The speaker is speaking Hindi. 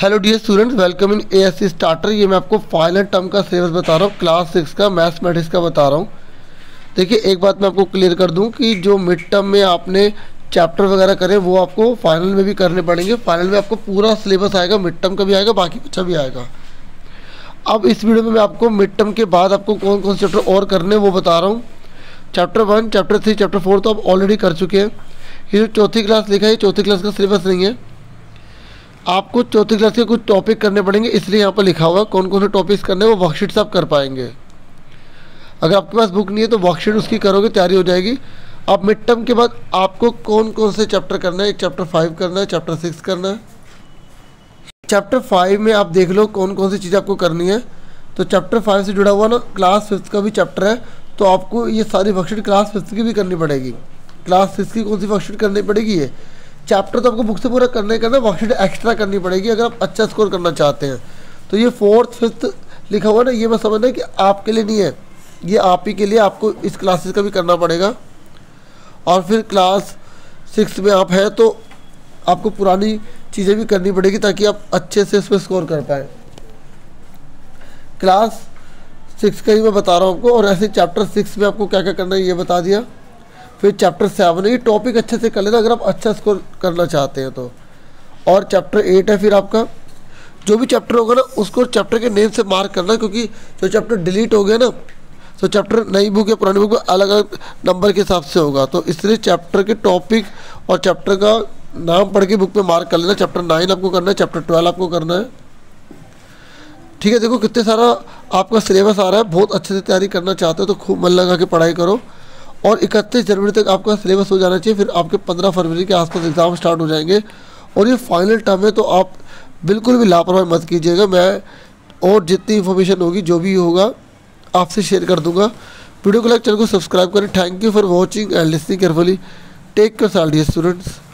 Hello dear students, welcome in ASC starter. ये मैं आपको फाइनल टर्म का सिलेबस बता रहा हूँ, क्लास 6 का मैथमेटिक्स का बता रहा हूँ। देखिए, एक बात मैं आपको क्लियर कर दूँ कि जो मिड टर्म में आपने चैप्टर वगैरह करें वो आपको फाइनल में भी करने पड़ेंगे। फाइनल में आपको पूरा सिलेबस आएगा, मिड टर्म का भी आएगा, बाकी कुछ भी आएगा। अब इस वीडियो में मैं आपको मिड टर्म के बाद आपको कौन कौन से चैप्टर और करने वो बता रहा हूँ। चैप्टर 1, चैप्टर 3, चैप्टर 4 तो आप ऑलरेडी कर चुके हैं। ये जो चौथी क्लास लिखा है ये चौथी क्लास का सिलेबस नहीं है। आपको चौथी क्लास के कुछ टॉपिक करने पड़ेंगे, इसलिए यहाँ पर लिखा हुआ है कौन कौन से टॉपिक्स करने हैं। वो वर्कशीट से आप कर पाएंगे। अगर आपके पास बुक नहीं है तो वर्कशीट उसकी करोगे, तैयारी हो जाएगी। अब मिड टर्म के बाद आपको कौन कौन से चैप्टर करना है, एक चैप्टर 5 करना है, चैप्टर 6 करना है। चैप्टर 5 में आप देख लो कौन कौन सी चीज़ आपको करनी है। तो चैप्टर 5 से जुड़ा हुआ ना क्लास 5 का भी चैप्टर है, तो आपको ये सारी वर्कशीट क्लास 5 की भी करनी पड़ेगी। क्लास 6 की कौन सी वर्कशीट करनी पड़ेगी? ये चैप्टर तो आपको बुक से पूरा करना ही करना है, वर्कशीट एक्स्ट्रा करनी पड़ेगी अगर आप अच्छा स्कोर करना चाहते हैं। तो ये 4th 5th लिखा हुआ ना, ये मैं समझना कि आपके लिए नहीं है, ये आप ही के लिए। आपको इस क्लासेस का भी करना पड़ेगा। और फिर क्लास 6 में आप हैं तो आपको पुरानी चीज़ें भी करनी पड़ेगी ताकि आप अच्छे से इसमें स्कोर कर पाएँ। क्लास 6 का ही मैं बता रहा हूँ आपको। और ऐसे चैप्टर 6 में आपको क्या क्या करना है ये बता दिया। फिर चैप्टर 7 ये टॉपिक अच्छे से कर लेना अगर आप अच्छा स्कोर करना चाहते हैं तो। और चैप्टर 8 है फिर आपका। जो भी चैप्टर होगा ना उसको चैप्टर के नेम से मार्क करना, क्योंकि जो चैप्टर डिलीट हो गया ना तो चैप्टर नई बुक या पुरानी बुक में अलग अलग नंबर के हिसाब से होगा। तो इसलिए चैप्टर के टॉपिक और चैप्टर का नाम पढ़ के बुक पर मार्क कर लेना। चैप्टर 9 आपको करना है, चैप्टर 12 आपको करना है। ठीक है, देखो कितने सारा आपका सिलेबस आ रहा है। बहुत अच्छे से तैयारी करना चाहते हो तो खूब मन लगा के पढ़ाई करो। और 31 जनवरी तक आपका सिलेबस हो जाना चाहिए, फिर आपके 15 फरवरी के आसपास एग्ज़ाम स्टार्ट हो जाएंगे। और ये फाइनल टर्म है तो आप बिल्कुल भी लापरवाही मत कीजिएगा। मैं और जितनी इन्फॉर्मेशन होगी जो भी होगा आपसे शेयर कर दूंगा। वीडियो को लाइक, चैनल को सब्सक्राइब करें। Thank you for watching and listening carefully. Take care all dear students.